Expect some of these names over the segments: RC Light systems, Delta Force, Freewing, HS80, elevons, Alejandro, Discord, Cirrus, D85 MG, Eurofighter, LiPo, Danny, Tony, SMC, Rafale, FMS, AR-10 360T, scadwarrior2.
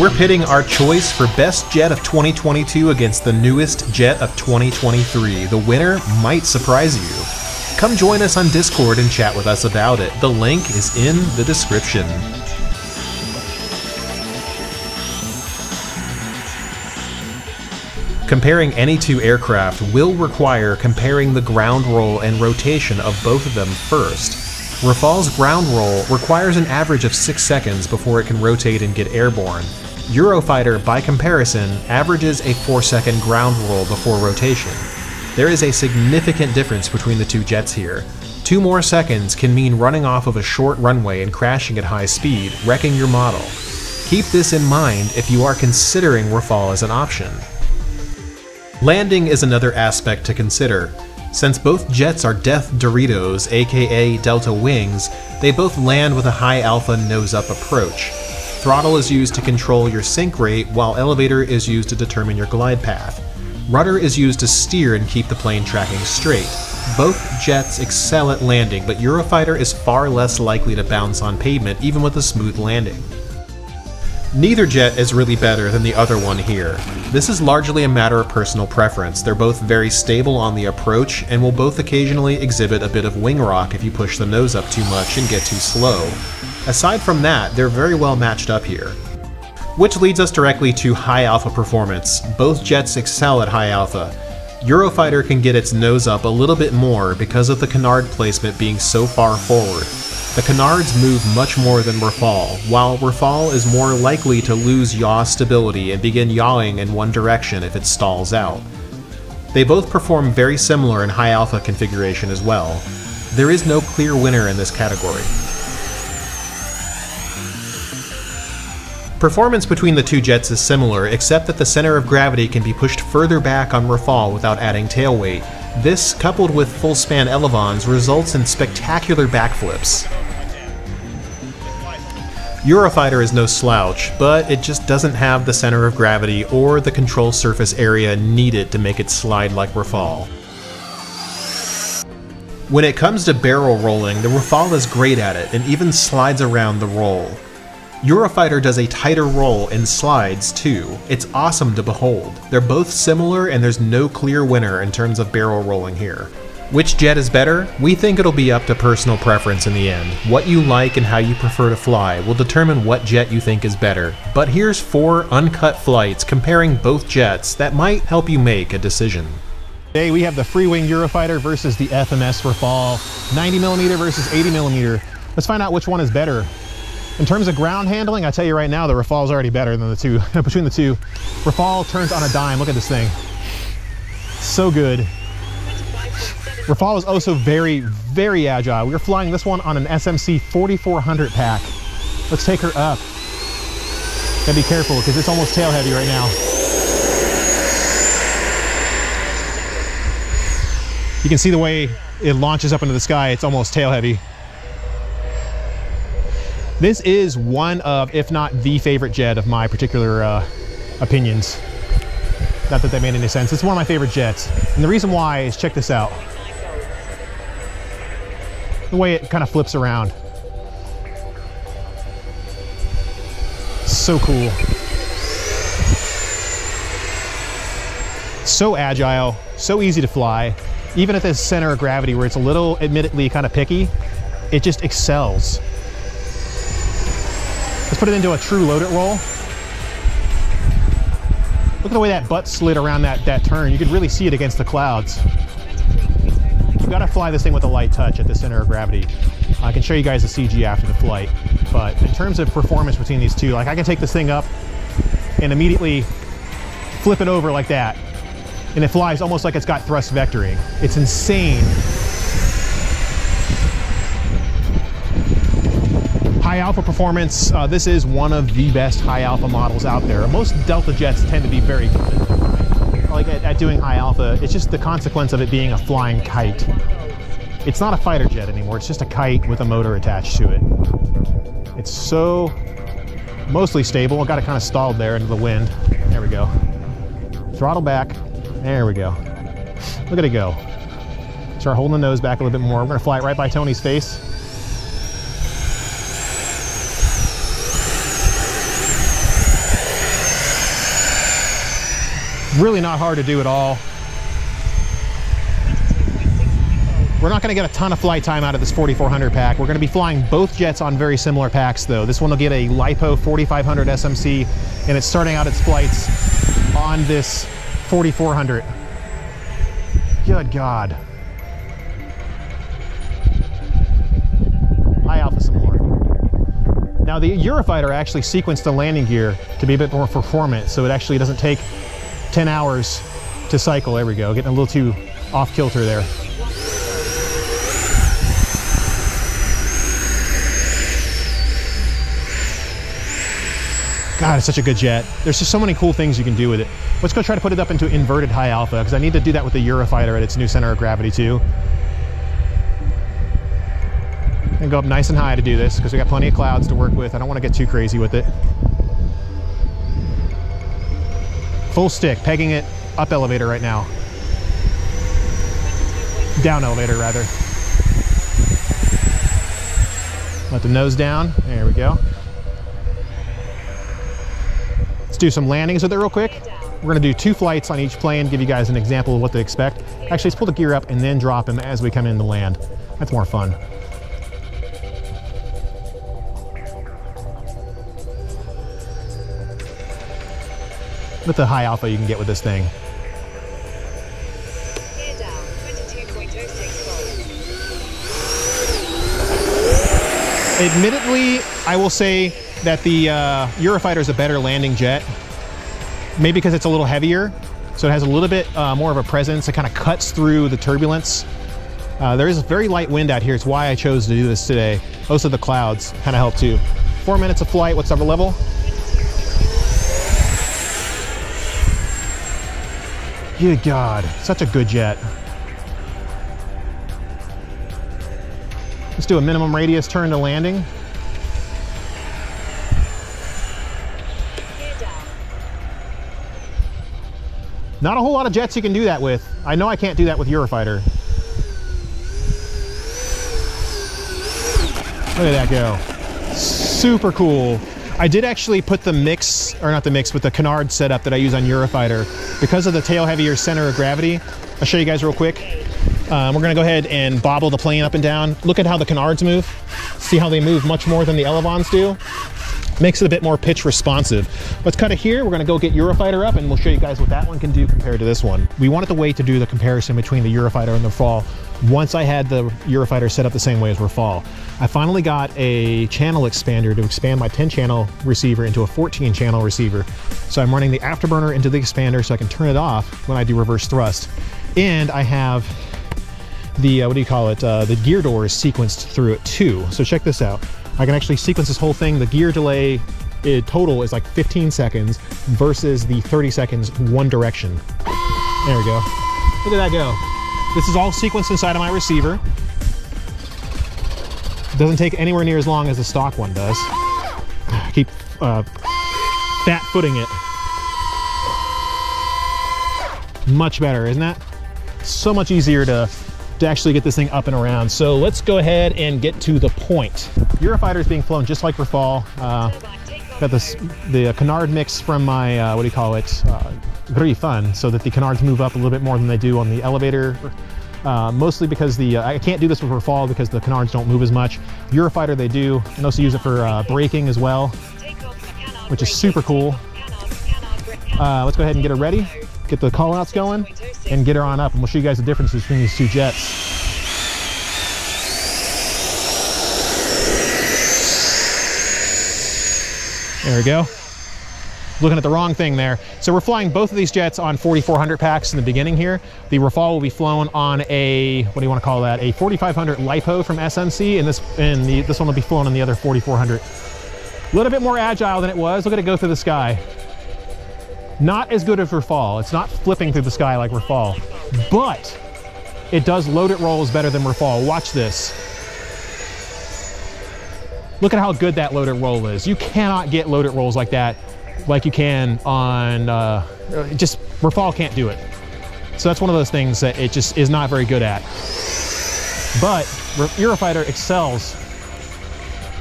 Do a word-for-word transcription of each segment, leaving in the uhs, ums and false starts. We're pitting our choice for best jet of twenty twenty-two against the newest jet of twenty twenty-three. The winner might surprise you. Come join us on Discord and chat with us about it. The link is in the description. Comparing any two aircraft will require comparing the ground roll and rotation of both of them first. Rafale's ground roll requires an average of six seconds before it can rotate and get airborne. Eurofighter, by comparison, averages a four second ground roll before rotation. There is a significant difference between the two jets here. Two more seconds can mean running off of a short runway and crashing at high speed, wrecking your model. Keep this in mind if you are considering Rafale as an option. Landing is another aspect to consider. Since both jets are Death Doritos, aka Delta Wings, they both land with a high alpha nose-up approach. Throttle is used to control your sink rate, while elevator is used to determine your glide path. Rudder is used to steer and keep the plane tracking straight. Both jets excel at landing, but Eurofighter is far less likely to bounce on pavement, even with a smooth landing. Neither jet is really better than the other one here. This is largely a matter of personal preference. They're both very stable on the approach and will both occasionally exhibit a bit of wing rock if you push the nose up too much and get too slow. Aside from that, they're very well matched up here. Which leads us directly to high alpha performance. Both jets excel at high alpha. Eurofighter can get its nose up a little bit more because of the canard placement being so far forward. The canards move much more than Rafale, while Rafale is more likely to lose yaw stability and begin yawing in one direction if it stalls out. They both perform very similar in high alpha configuration as well. There is no clear winner in this category. Performance between the two jets is similar, except that the center of gravity can be pushed further back on Rafale without adding tail weight. This, coupled with full-span elevons, results in spectacular backflips. Eurofighter is no slouch, but it just doesn't have the center of gravity or the control surface area needed to make it slide like Rafale. When it comes to barrel rolling, the Rafale is great at it and even slides around the roll. Eurofighter does a tighter roll and slides too. It's awesome to behold. They're both similar and there's no clear winner in terms of barrel rolling here. Which jet is better? We think it'll be up to personal preference in the end. What you like and how you prefer to fly will determine what jet you think is better. But here's four uncut flights comparing both jets that might help you make a decision. Today we have the Freewing Eurofighter versus the F M S Rafale, ninety millimeter versus eighty millimeter. Let's find out which one is better. In terms of ground handling, I tell you right now, the Rafale is already better than the two. Between the two, Rafale turns on a dime. Look at this thing. So good. Rafale is also very, very agile. We're flying this one on an S M C forty-four hundred pack. Let's take her up. And be careful because it's almost tail heavy right now. You can see the way it launches up into the sky. It's almost tail heavy. This is one of, if not the favorite jet of my particular uh, opinions. Not that that made any sense. It's one of my favorite jets. And the reason why is, check this out. The way it kind of flips around. So cool. So agile, so easy to fly. Even at this center of gravity where it's a little admittedly kind of picky, it just excels. Let's put it into a true load it roll. Look at the way that butt slid around that, that turn. You could really see it against the clouds. You gotta fly this thing with a light touch at the center of gravity. I can show you guys the C G after the flight, but in terms of performance between these two, like I can take this thing up and immediately flip it over like that. And it flies almost like it's got thrust vectoring. It's insane. High alpha performance, uh, this is one of the best high alpha models out there. Most Delta jets tend to be very good like at, at doing high alpha. It's just the consequence of it being a flying kite. It's not a fighter jet anymore. It's just a kite with a motor attached to it. It's so mostly stable. I got it kind of stalled there into the wind. There we go. Throttle back. There we go. Look at it go. Start holding the nose back a little bit more. We're going to fly it right by Tony's face. really not hard to do at all. We're not going to get a ton of flight time out of this forty-four hundred pack. We're going to be flying both jets on very similar packs though. This one will get a LiPo forty-five hundred S M C, and it's starting out its flights on this forty-four hundred. Good God. High alpha some more. Now the Eurofighter actually sequenced the landing gear to be a bit more performant, so it actually doesn't take ten hours to cycle. There we go, getting a little too off kilter there. God, it's such a good jet. There's just so many cool things you can do with it. Let's go try to put it up into inverted high alpha, because I need to do that with the Eurofighter at its new center of gravity too. And go up nice and high to do this, because we got plenty of clouds to work with. I don't want to get too crazy with it. Full stick, pegging it up elevator right now. Down elevator rather. Let the nose down, there we go. Do some landings with it real quick. We're gonna do two flights on each plane, give you guys an example of what to expect. Actually, let's pull the gear up and then drop him as we come in to land. That's more fun. With the high alpha you can get with this thing. Admittedly, I will say that the uh, Eurofighter is a better landing jet, maybe because it's a little heavier, so it has a little bit uh, more of a presence. It kind of cuts through the turbulence. Uh, there is very light wind out here. It's why I chose to do this today. Most of the clouds kind of help too. Four minutes of flight. What's our level? Good God, such a good jet. Let's do a minimum radius turn to landing. Not a whole lot of jets you can do that with. I know I can't do that with Eurofighter. Look at that go. Super cool. I did actually put the mix, or not the mix, but the canard setup that I use on Eurofighter. Because of the tail heavier center of gravity, I'll show you guys real quick. Um, we're gonna go ahead and bobble the plane up and down. Look at how the canards move. See how they move much more than the elevons do. Makes it a bit more pitch responsive. Let's cut it here. We're gonna go get Eurofighter up and we'll show you guys what that one can do compared to this one. We wanted to wait to do the comparison between the Eurofighter and the Rafale once I had the Eurofighter set up the same way as Rafale. I finally got a channel expander to expand my ten channel receiver into a fourteen channel receiver. So I'm running the afterburner into the expander so I can turn it off when I do reverse thrust. And I have the, uh, what do you call it? Uh, the gear door is sequenced through it too. So check this out. I can actually sequence this whole thing. The gear delay it, total is like fifteen seconds versus the thirty seconds one direction. There we go. Look at that go. This is all sequenced inside of my receiver. It doesn't take anywhere near as long as the stock one does. I keep uh, fat footing it. Much better, isn't that? So much easier to to actually get this thing up and around. So let's go ahead and get to the point. Eurofighter is being flown just like Rafale. Uh, got this, the canard mix from my, uh, what do you call it, uh, Grifan, so that the canards move up a little bit more than they do on the elevator. Uh, mostly because the, uh, I can't do this with Rafale because the canards don't move as much. Eurofighter they do, and also use it for uh, braking as well, which is super cool. Uh, let's go ahead and get her ready. Get the call outs going and get her on up, and we'll show you guys the difference between these two jets. There we go. Looking at the wrong thing there. So we're flying both of these jets on forty-four hundred packs in the beginning here. The Rafale will be flown on a, what do you want to call that? A forty-five hundred LiPo from S M C, and this and the, this one will be flown on the other forty-four hundred. A little bit more agile than it was. Look at it go through the sky. Not as good as Rafale. It's not flipping through the sky like Rafale, but it does loaded rolls better than Rafale. Watch this. Look at how good that loaded roll is. You cannot get loaded rolls like that, like you can on, uh, just Rafale can't do it. So that's one of those things that it just is not very good at. But Eurofighter excels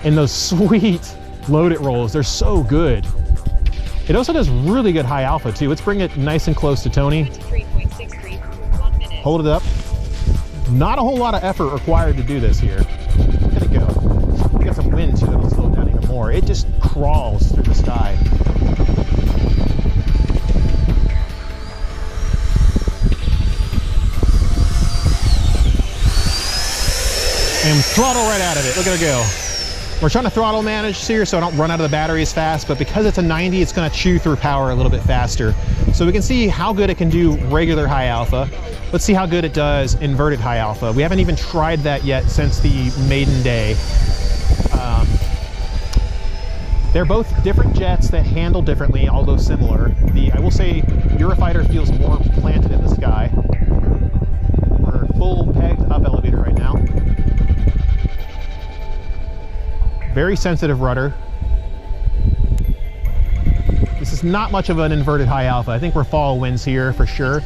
in those sweet loaded rolls. They're so good. It also does really good high alpha too. Let's bring it nice and close to Tony. Hold it up. Not a whole lot of effort required to do this here. Look at it go. We got some wind too that'll slow it down even more. It just crawls through the sky. And throttle right out of it. Look at it go. We're trying to throttle manage here so I don't run out of the battery as fast, but because it's a ninety, it's gonna chew through power a little bit faster. So we can see how good it can do regular high alpha. Let's see how good it does inverted high alpha. We haven't even tried that yet since the maiden day. Um, they're both different jets that handle differently, although similar. The, I will say, Eurofighter feels more planted in the sky. We're full pegged up elevator right now. Very sensitive rudder. This is not much of an inverted high alpha. I think we're fall winds here for sure.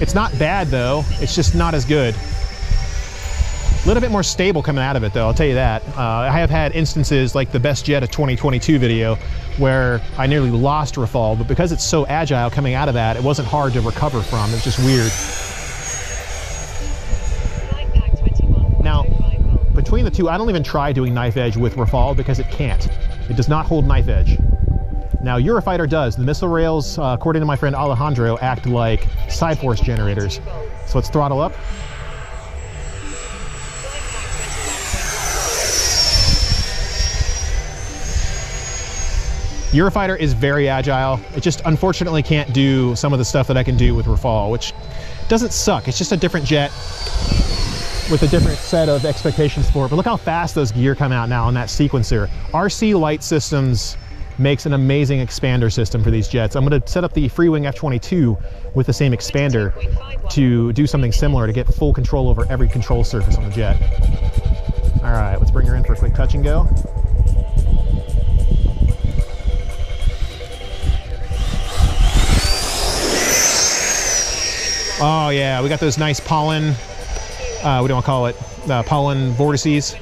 It's not bad though, it's just not as good. A little bit more stable coming out of it though, I'll tell you that. Uh, I have had instances like the best jet of twenty twenty-two video where I nearly lost Rafale, but because it's so agile coming out of that, it wasn't hard to recover from, it's just weird. Between the two, I don't even try doing knife edge with Rafale because it can't. It does not hold knife edge. Now Eurofighter does. The missile rails, uh, according to my friend Alejandro, act like Psyforce generators. So let's throttle up. Eurofighter is very agile. It just unfortunately can't do some of the stuff that I can do with Rafale, which doesn't suck. It's just a different jet with a different set of expectations for it. But look how fast those gear come out now on that sequencer. R C Light Systems makes an amazing expander system for these jets. I'm gonna set up the Freewing F twenty-two with the same expander to do something similar to get full control over every control surface on the jet. All right, let's bring her in for a quick touch and go. Oh yeah, we got those nice pollen Uh, what do I call it? Uh, pollen vortices.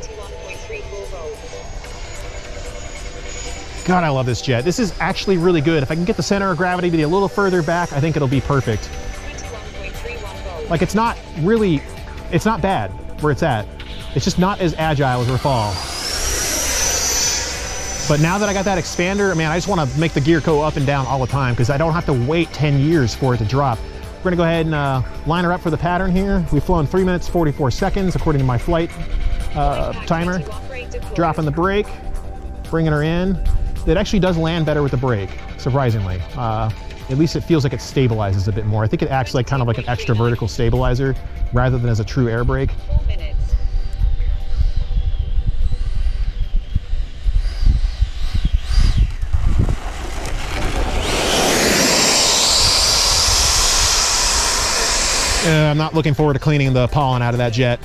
God, I love this jet. This is actually really good. If I can get the center of gravity to be a little further back, I think it'll be perfect. Like it's not really, it's not bad where it's at. It's just not as agile as Rafale. But now that I got that expander, man, I just want to make the gear go up and down all the time because I don't have to wait ten years for it to drop. We're gonna go ahead and uh, line her up for the pattern here. We've flown three minutes, forty-four seconds, according to my flight uh, timer. Dropping the brake, bringing her in. It actually does land better with the brake, surprisingly. Uh, at least it feels like it stabilizes a bit more. I think it acts like kind of like an extra vertical stabilizer rather than as a true air brake. Uh, I'm not looking forward to cleaning the pollen out of that jet.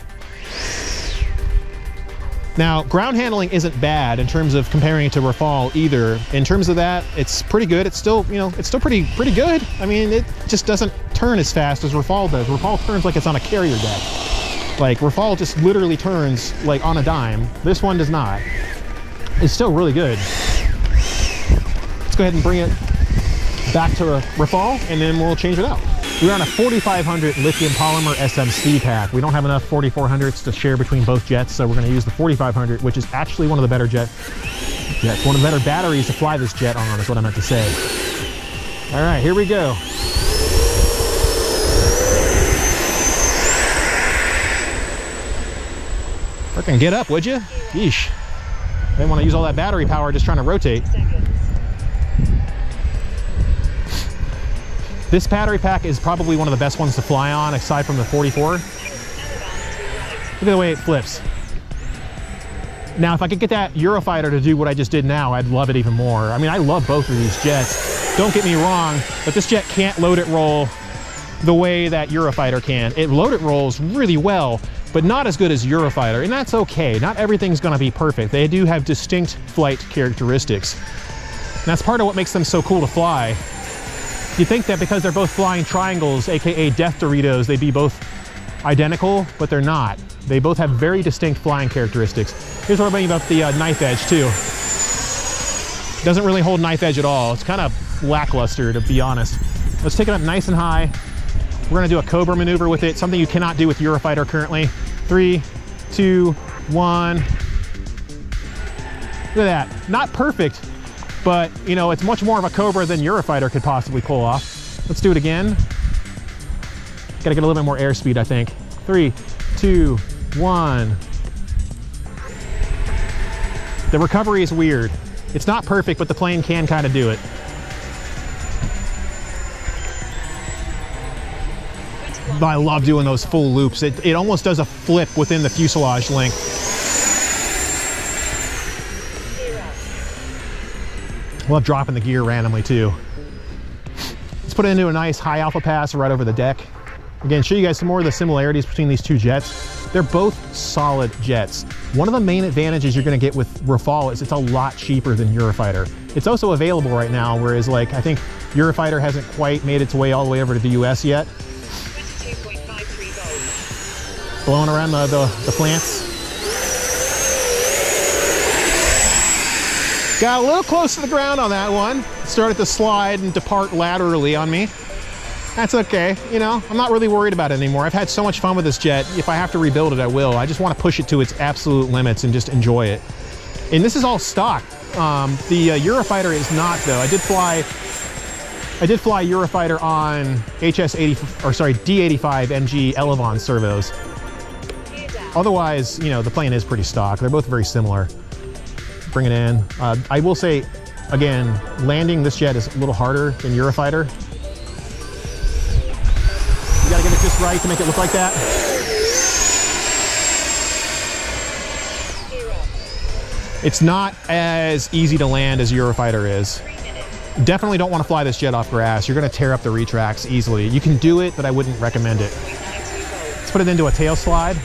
Now, ground handling isn't bad in terms of comparing it to Rafale either. In terms of that, it's pretty good. It's still, you know, it's still pretty, pretty good. I mean, it just doesn't turn as fast as Rafale does. Rafale turns like it's on a carrier deck. Like Rafale just literally turns like on a dime. This one does not. It's still really good. Let's go ahead and bring it back to Rafale and then we'll change it out. We're on a forty-five hundred lithium polymer S M C pack. We don't have enough forty-four hundreds to share between both jets, so we're gonna use the forty-five hundred, which is actually one of the better jet, jets, one of the better batteries to fly this jet on, is what I meant to say. All right, here we go. Frickin' get up, would you? Yeesh. Didn't wanna use all that battery power just trying to rotate. This battery pack is probably one of the best ones to fly on, aside from the forty-four. Look at the way it flips. Now, if I could get that Eurofighter to do what I just did now, I'd love it even more. I mean, I love both of these jets. Don't get me wrong, but this jet can't load it roll the way that Eurofighter can. It load it rolls really well, but not as good as Eurofighter, and that's okay. Not everything's gonna be perfect. They do have distinct flight characteristics. And that's part of what makes them so cool to fly. You think that because they're both flying triangles, A K A Death Doritos, they'd be both identical, but they're not. They both have very distinct flying characteristics. Here's what I mean about the uh, knife edge too. Doesn't really hold knife edge at all. It's kind of lackluster, to be honest. Let's take it up nice and high. We're gonna do a cobra maneuver with it, something you cannot do with Eurofighter currently. Three, two, one. Look at that, not perfect, but you know, it's much more of a cobra than Eurofighter could possibly pull off. Let's do it again. Gotta get a little bit more airspeed, I think. Three, two, one. The recovery is weird. It's not perfect, but the plane can kind of do it. I love doing those full loops. It, it almost does a flip within the fuselage length. I love dropping the gear randomly too. Let's put it into a nice high alpha pass right over the deck. Again, show you guys some more of the similarities between these two jets. They're both solid jets. One of the main advantages you're gonna get with Rafale is it's a lot cheaper than Eurofighter. It's also available right now, whereas like I think Eurofighter hasn't quite made its way all the way over to the U S yet. Blowing around the, the, the plants. Got a little close to the ground on that one. Started to slide and depart laterally on me. That's okay, you know, I'm not really worried about it anymore. I've had so much fun with this jet. If I have to rebuild it, I will. I just want to push it to its absolute limits and just enjoy it. And this is all stock. Um, the uh, Eurofighter is not though. I did fly I did fly Eurofighter on H S eighty, or sorry, D eighty-five M G Elevon servos. Otherwise, you know, the plane is pretty stock. They're both very similar. Bring it in. Uh, I will say, again, landing this jet is a little harder than Eurofighter. You gotta get it just right to make it look like that. It's not as easy to land as Eurofighter is. Definitely don't want to fly this jet off grass. You're gonna tear up the retracts easily. You can do it, but I wouldn't recommend it. Let's put it into a tail slide.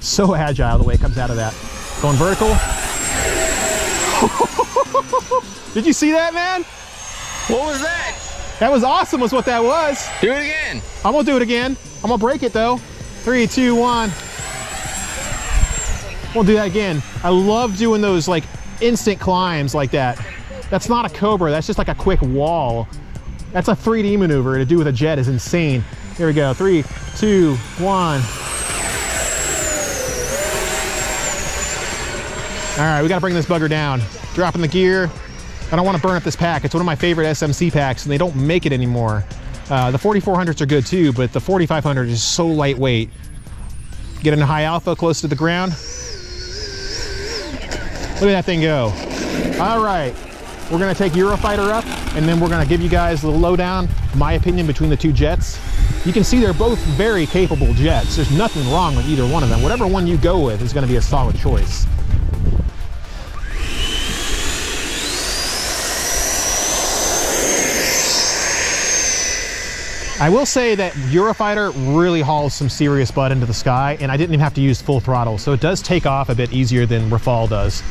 So agile the way it comes out of that. Going vertical. Did you see that, man? What was that? That was awesome, was what that was. Do it again. I'm gonna do it again. I'm gonna break it though. Three, two, one. We'll do that again. I love doing those like instant climbs like that. That's not a cobra, that's just like a quick wall. That's a three D maneuver to do with a jet is insane. Here we go, three, two, one. All right, we gotta bring this bugger down. Dropping the gear. I don't wanna burn up this pack. It's one of my favorite S M C packs and they don't make it anymore. Uh, the forty-four hundreds are good too, but the forty-five hundred is so lightweight. Get into high alpha, close to the ground. Look at that thing go. All right, we're gonna take Eurofighter up and then we're gonna give you guys the lowdown, my opinion between the two jets. You can see they're both very capable jets. There's nothing wrong with either one of them. Whatever one you go with is gonna be a solid choice. I will say that Eurofighter really hauls some serious butt into the sky, and I didn't even have to use full throttle, so it does take off a bit easier than Rafale does.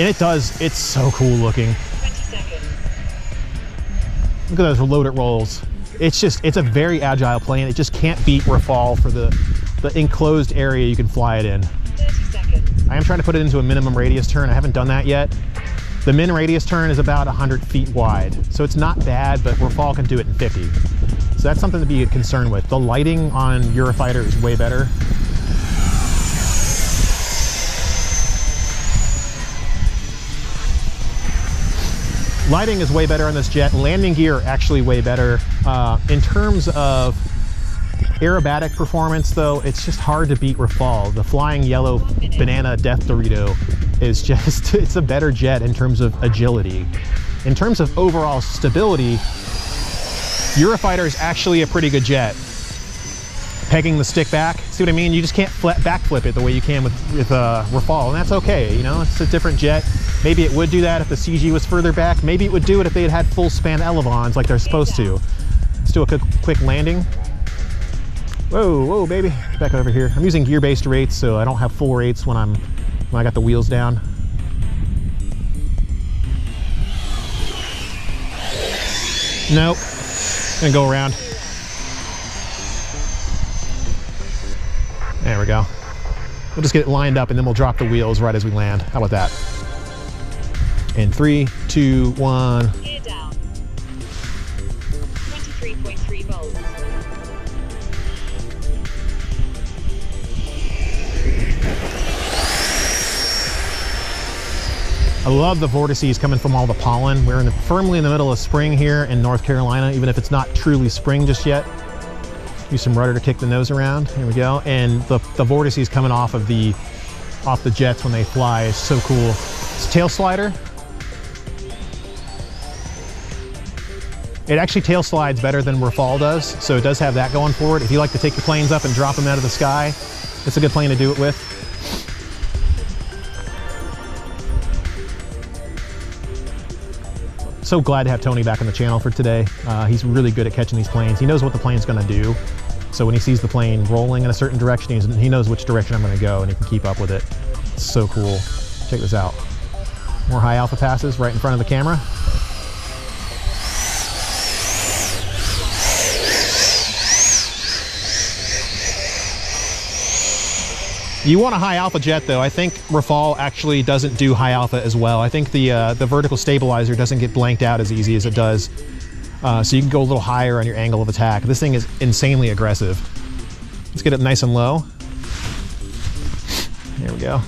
And it does, it's so cool looking. Look at those loaded rolls. It's just, it's a very agile plane. It just can't beat Rafale for the, the enclosed area you can fly it in. I am trying to put it into a minimum radius turn. I haven't done that yet. The min radius turn is about one hundred feet wide. So it's not bad, but Rafale can do it in fifty. So that's something to be concerned with. The lighting on Eurofighter is way better. Lighting is way better on this jet. Landing gear actually way better. Uh, in terms of aerobatic performance though, it's just hard to beat Rafale. The flying yellow banana death Dorito is just, it's a better jet in terms of agility. In terms of overall stability, Eurofighter is actually a pretty good jet. Pegging the stick back, see what I mean? You just can't backflip it the way you can with, with uh, Rafale, and that's okay, you know? It's a different jet. Maybe it would do that if the C G was further back. Maybe it would do it if they had had full span elevons like they're supposed to. Let's do a quick, quick landing. Whoa, whoa, baby, back over here. I'm using gear-based rates, so I don't have full rates when I'm when I got the wheels down. Nope, gonna go around. There we go. We'll just get it lined up and then we'll drop the wheels right as we land. How about that? In three, two, one. Gear down. twenty-three point three volts. I love the vortices coming from all the pollen. We're in the, firmly in the middle of spring here in North Carolina, even if it's not truly spring just yet. Use some rudder to kick the nose around. Here we go. And the, the vortices coming off of the off the jets when they fly is so cool. It's a tail slider. It actually tail slides better than Rafale does, so it does have that going for it. If you like to take your planes up and drop them out of the sky, it's a good plane to do it with. So glad to have Tony back on the channel for today. Uh, he's really good at catching these planes. He knows what the plane's gonna do. So when he sees the plane rolling in a certain direction, he's, he knows which direction I'm gonna go and he can keep up with it. It's so cool. Check this out. More high alpha passes right in front of the camera. You want a high alpha jet though. I think Rafale actually doesn't do high alpha as well. I think the uh, the vertical stabilizer doesn't get blanked out as easy as it does. Uh, so you can go a little higher on your angle of attack. This thing is insanely aggressive. Let's get it nice and low. There we go.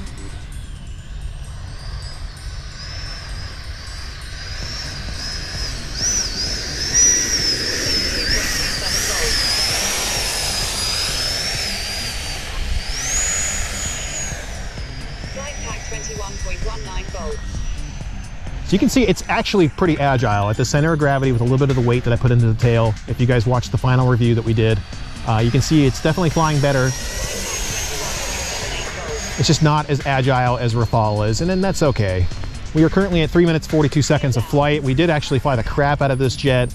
You can see it's actually pretty agile at the center of gravity with a little bit of the weight that I put into the tail. If you guys watched the final review that we did, uh, you can see it's definitely flying better. It's just not as agile as Rafale is, and then that's okay. We are currently at three minutes forty-two seconds of flight. We did actually fly the crap out of this jet,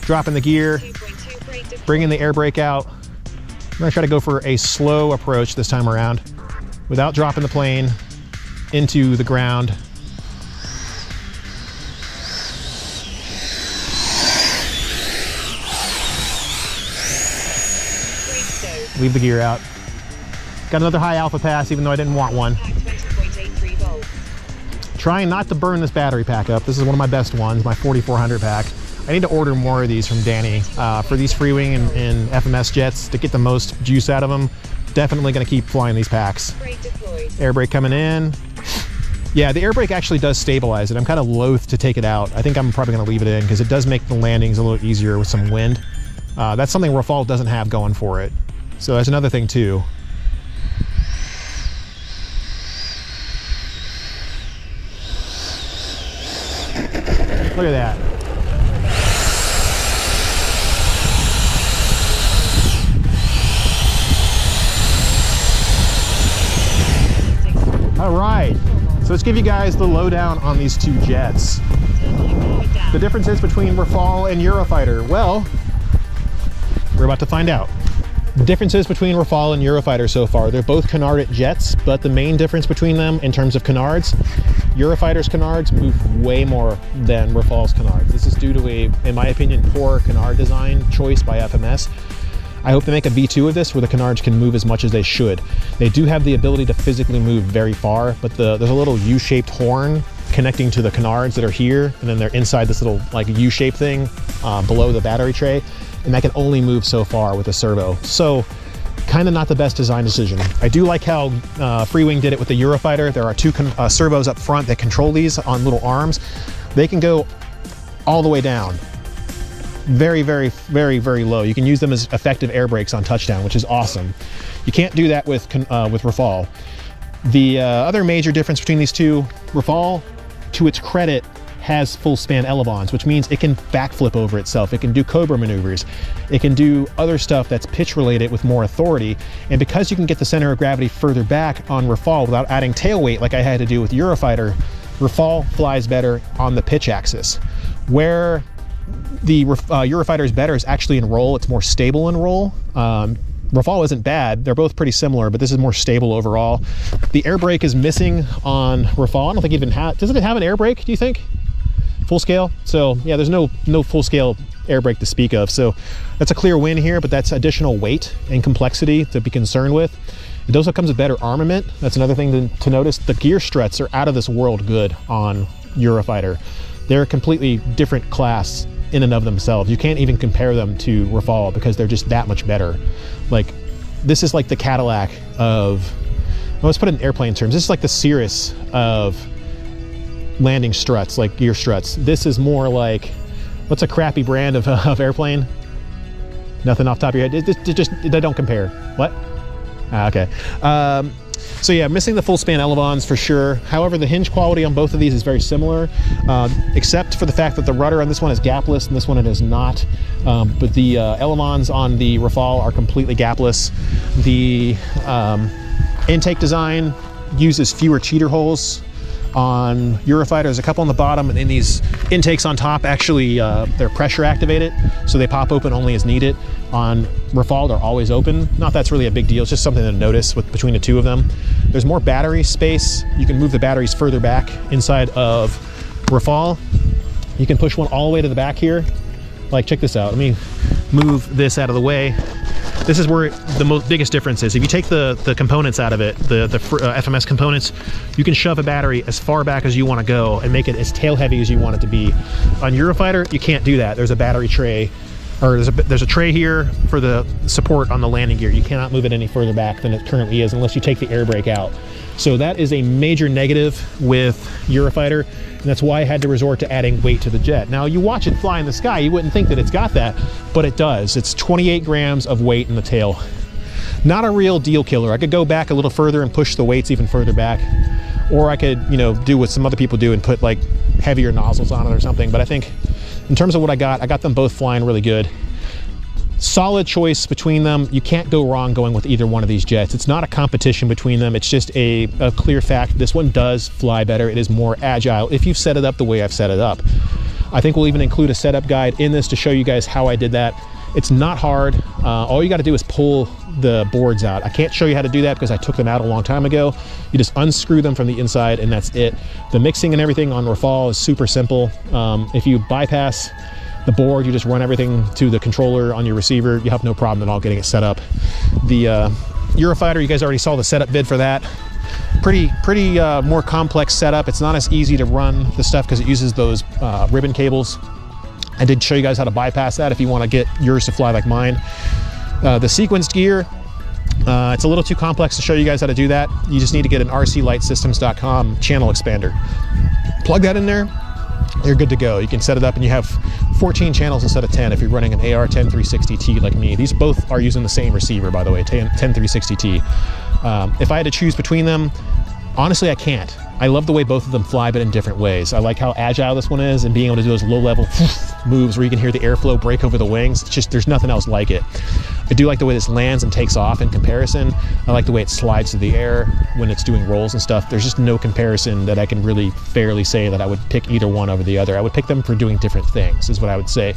dropping the gear, bringing the air brake out. I'm gonna try to go for a slow approach this time around without dropping the plane into the ground. Leave the gear out. Got another high alpha pass, even though I didn't want one. Trying not to burn this battery pack up. This is one of my best ones, my forty-four hundred pack. I need to order more of these from Danny. Uh, for these Freewing and, and F M S jets, to get the most juice out of them, definitely gonna keep flying these packs. Air brake coming in. Yeah, the air brake actually does stabilize it. I'm kind of loath to take it out. I think I'm probably gonna leave it in because it does make the landings a little easier with some wind. Uh, that's something Rafale doesn't have going for it. So that's another thing too. Look at that. All right, so let's give you guys the lowdown on these two jets. The differences between Rafale and Eurofighter. Well, we're about to find out. The differences between Rafale and Eurofighter so far, they're both canarded jets, but the main difference between them in terms of canards, Eurofighter's canards move way more than Rafale's canards. This is due to a, in my opinion, poor canard design choice by F M S. I hope they make a V two of this where the canards can move as much as they should. They do have the ability to physically move very far, but the, there's a little U-shaped horn connecting to the canards that are here, and then they're inside this little like U-shaped thing uh, below the battery tray. And that can only move so far with a servo. So kind of not the best design decision. I do like how uh, Freewing did it with the Eurofighter. There are two uh, servos up front that control these on little arms. They can go all the way down. Very, very, very, very low. You can use them as effective air brakes on touchdown, which is awesome. You can't do that with, uh, with Rafale. The uh, other major difference between these two, Rafale, to its credit, has full span elevons, which means it can backflip over itself. It can do cobra maneuvers. It can do other stuff that's pitch related with more authority. And because you can get the center of gravity further back on Rafale without adding tail weight like I had to do with Eurofighter, Rafale flies better on the pitch axis. Where the uh, Eurofighter is better is actually in roll. It's more stable in roll. Um, Rafale isn't bad. They're both pretty similar, but this is more stable overall. The air brake is missing on Rafale. I don't think it even has, does it have an air brake, do you think? full scale. So yeah, there's no no full scale air brake to speak of. So that's a clear win here, but that's additional weight and complexity to be concerned with. It also comes with better armament. That's another thing to, to notice. The gear struts are out of this world good on Eurofighter. They're a completely different class in and of themselves. You can't even compare them to Rafale because they're just that much better. Like, this is like the Cadillac of, well, let's put it in airplane terms. This is like the Cirrus of landing struts, like gear struts. This is more like, what's a crappy brand of, uh, of airplane? Nothing off the top of your head. It, it, it just, they don't compare. What? Ah, okay. Um, So yeah, missing the full span elevons for sure. However, the hinge quality on both of these is very similar, uh, except for the fact that the rudder on this one is gapless and this one it is not. Um, but the uh, elevons on the Rafale are completely gapless. The um, intake design uses fewer cheater holes on Eurofighter. There's a couple on the bottom, and in these intakes on top, actually uh, they're pressure activated, so they pop open only as needed. On Rafale, they're always open. Not that's really a big deal, it's just something to notice with between the two of them. There's more battery space. You can move the batteries further back inside of Rafale. You can push one all the way to the back here. Like, check this out. Let me move this out of the way. This is where the most biggest difference is. If you take the, the components out of it, the, the uh, F M S components, you can shove a battery as far back as you want to go and make it as tail heavy as you want it to be. On Eurofighter, you can't do that. There's a battery tray, or there's a, there's a tray here for the support on the landing gear. You cannot move it any further back than it currently is unless you take the air brake out. So that is a major negative with Eurofighter, and that's why I had to resort to adding weight to the jet. Now, you watch it fly in the sky, you wouldn't think that it's got that, but it does. It's twenty-eight grams of weight in the tail. Not a real deal killer. I could go back a little further and push the weights even further back, or I could, you know, do what some other people do and put like heavier nozzles on it or something. But I think in terms of what I got, I got them both flying really good. Solid choice between them. You can't go wrong going with either one of these jets. It's not a competition between them. It's just a, a clear fact. This one does fly better. It is more agile if you've set it up the way I've set it up. I think we'll even include a setup guide in this to show you guys how I did that. It's not hard. Uh, all you got to do is pull the boards out. I can't show you how to do that because I took them out a long time ago. You just unscrew them from the inside and that's it. The mixing and everything on Rafale is super simple. Um, if you bypass the board, you just run everything to the controller on your receiver. You have no problem at all getting it set up. The uh, Eurofighter, you guys already saw the setup vid for that. Pretty, pretty uh, more complex setup. It's not as easy to run the stuff because it uses those uh, ribbon cables. I did show you guys how to bypass that if you want to get yours to fly like mine. Uh, the sequenced gear, uh, it's a little too complex to show you guys how to do that. You just need to get an R C light systems dot com channel expander. Plug that in there. You're good to go. You can set it up and you have fourteen channels instead of ten if you're running an A R ten three sixty T like me. These both are using the same receiver, by the way, ten three sixty T. Um, if I had to choose between them, honestly, I can't. I love the way both of them fly, but in different ways. I like how agile this one is and being able to do those low-level moves where you can hear the airflow break over the wings. It's just, there's nothing else like it. I do like the way this lands and takes off in comparison. I like the way it slides through the air when it's doing rolls and stuff. There's just no comparison that I can really fairly say that I would pick either one over the other. I would pick them for doing different things, is what I would say.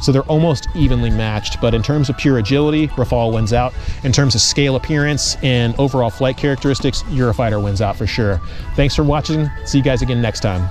So they're almost evenly matched, but in terms of pure agility, Rafale wins out. In terms of scale appearance and overall flight characteristics, Eurofighter wins out for sure. Thanks for watching. See you guys again next time.